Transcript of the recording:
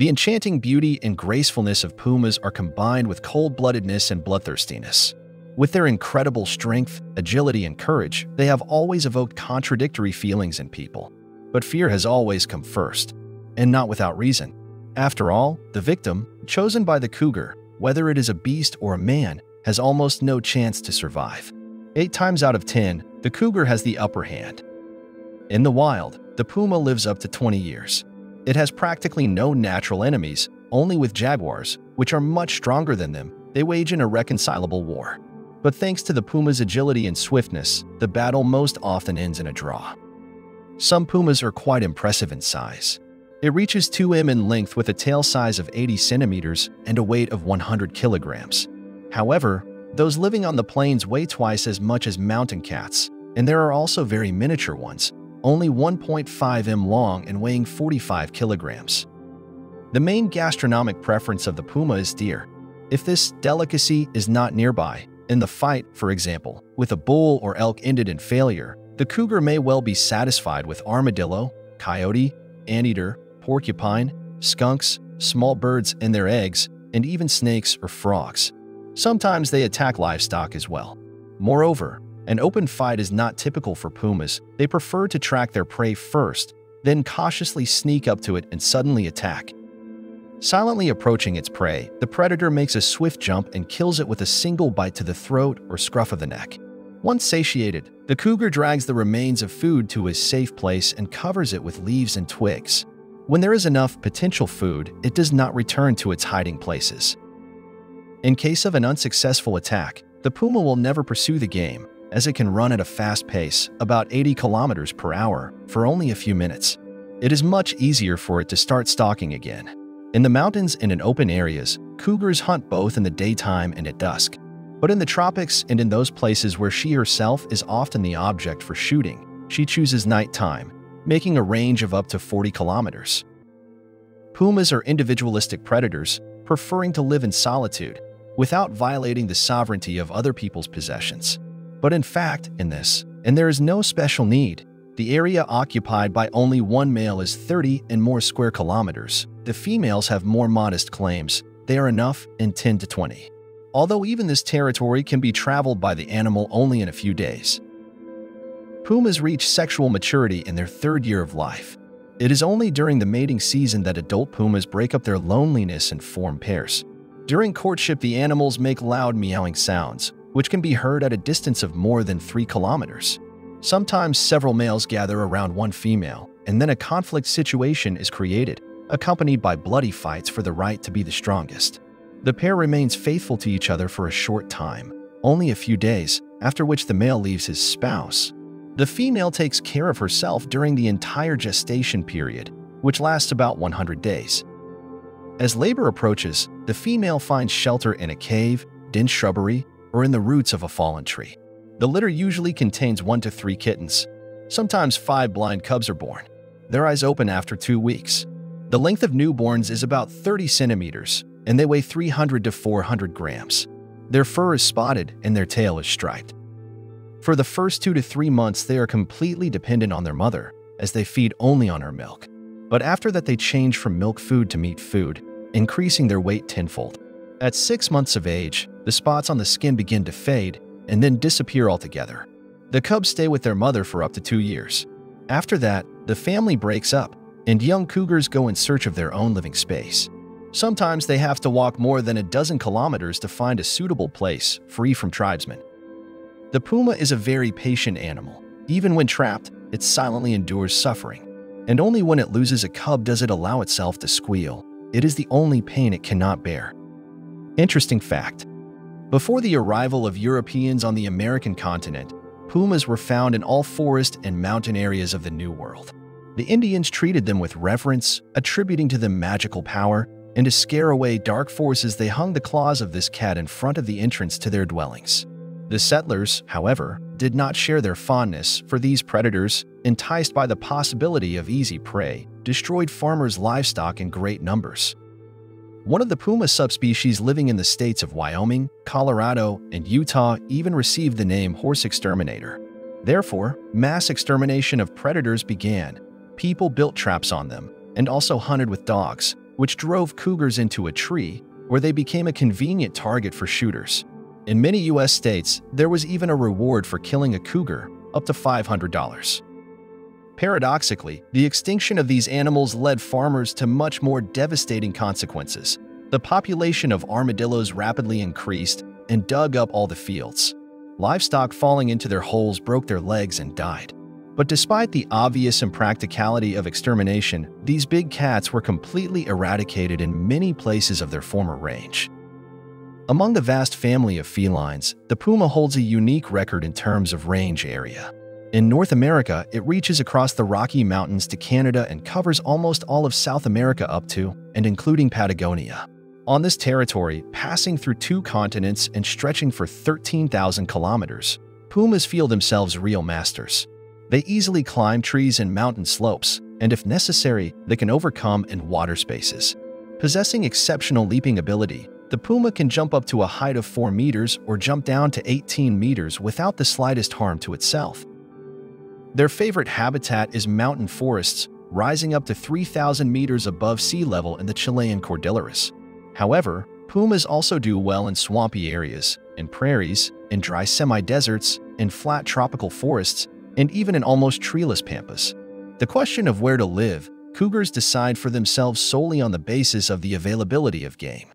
The enchanting beauty and gracefulness of pumas are combined with cold-bloodedness and bloodthirstiness. With their incredible strength, agility, and courage, they have always evoked contradictory feelings in people. But fear has always come first, and not without reason. After all, the victim, chosen by the cougar, whether it is a beast or a man, has almost no chance to survive. 8 times out of 10, the cougar has the upper hand. In the wild, the puma lives up to 20 years. It has practically no natural enemies, only with jaguars, which are much stronger than them. They wage an irreconcilable war. But thanks to the puma's agility and swiftness, the battle most often ends in a draw. Some pumas are quite impressive in size. It reaches 2 meters in length with a tail size of 80 centimeters and a weight of 100 kilograms. However, those living on the plains weigh twice as much as mountain cats, and there are also very miniature ones, only 1.5 m long and weighing 45 kilograms. The main gastronomic preference of the puma is deer. If this delicacy is not nearby, in the fight, for example, with a bull or elk ended in failure, the cougar may well be satisfied with armadillo, coyote, anteater, porcupine, skunks, small birds and their eggs, and even snakes or frogs. Sometimes they attack livestock as well. Moreover, an open fight is not typical for pumas. They prefer to track their prey first, then cautiously sneak up to it and suddenly attack. Silently approaching its prey, the predator makes a swift jump and kills it with a single bite to the throat or scruff of the neck. Once satiated, the cougar drags the remains of food to his safe place and covers it with leaves and twigs. When there is enough potential food, it does not return to its hiding places. In case of an unsuccessful attack, the puma will never pursue the game, as it can run at a fast pace, about 80 kilometers per hour, for only a few minutes. It is much easier for it to start stalking again. In the mountains and in open areas, cougars hunt both in the daytime and at dusk. But in the tropics and in those places where she herself is often the object for shooting, she chooses nighttime, making a range of up to 40 kilometers. Pumas are individualistic predators, preferring to live in solitude, without violating the sovereignty of other people's possessions. But in fact, there is no special need. The area occupied by only one male is 30 and more square kilometers. The females have more modest claims. They are enough in 10 to 20. Although even this territory can be traveled by the animal only in a few days. Pumas reach sexual maturity in their 3rd year of life. It is only during the mating season that adult pumas break up their loneliness and form pairs. During courtship, the animals make loud meowing sounds, which can be heard at a distance of more than 3 kilometers. Sometimes several males gather around one female, and then a conflict situation is created, accompanied by bloody fights for the right to be the strongest. The pair remains faithful to each other for a short time, only a few days, after which the male leaves his spouse. The female takes care of herself during the entire gestation period, which lasts about 100 days. As labor approaches, the female finds shelter in a cave, dense shrubbery, or in the roots of a fallen tree. The litter usually contains 1 to 3 kittens. Sometimes 5 blind cubs are born. Their eyes open after 2 weeks. The length of newborns is about 30 centimeters, and they weigh 300 to 400 grams. Their fur is spotted and their tail is striped. For the first 2 to 3 months, they are completely dependent on their mother, as they feed only on her milk. But after that, they change from milk food to meat food, increasing their weight tenfold. At 6 months of age, the spots on the skin begin to fade and then disappear altogether. The cubs stay with their mother for up to 2 years. After that, the family breaks up, and young cougars go in search of their own living space. Sometimes they have to walk more than a dozen kilometers to find a suitable place, free from tribesmen. The puma is a very patient animal. Even when trapped, it silently endures suffering. And only when it loses a cub does it allow itself to squeal. It is the only pain it cannot bear. Interesting fact. Before the arrival of Europeans on the American continent, pumas were found in all forest and mountain areas of the New World. The Indians treated them with reverence, attributing to them magical power, and to scare away dark forces they hung the claws of this cat in front of the entrance to their dwellings. The settlers, however, did not share their fondness for these predators, enticed by the possibility of easy prey, destroyed farmers' livestock in great numbers. One of the puma subspecies living in the states of Wyoming, Colorado, and Utah even received the name horse exterminator. Therefore, mass extermination of predators began. People built traps on them and also hunted with dogs, which drove cougars into a tree, where they became a convenient target for shooters. In many U.S. states, there was even a reward for killing a cougar, up to $500. Paradoxically, the extinction of these animals led farmers to much more devastating consequences. The population of armadillos rapidly increased and dug up all the fields. Livestock falling into their holes broke their legs and died. But despite the obvious impracticality of extermination, these big cats were completely eradicated in many places of their former range. Among the vast family of felines, the puma holds a unique record in terms of range area. In North America, it reaches across the Rocky Mountains to Canada and covers almost all of South America up to and including Patagonia. On this territory, passing through two continents and stretching for 13,000 kilometers, pumas feel themselves real masters. They easily climb trees and mountain slopes, and if necessary, they can overcome in water spaces. Possessing exceptional leaping ability, the puma can jump up to a height of 4 meters or jump down to 18 meters without the slightest harm to itself. Their favorite habitat is mountain forests, rising up to 3,000 meters above sea level in the Chilean Cordilleras. However, pumas also do well in swampy areas, in prairies, in dry semi-deserts, in flat tropical forests, and even in almost treeless pampas. The question of where to live, cougars decide for themselves solely on the basis of the availability of game.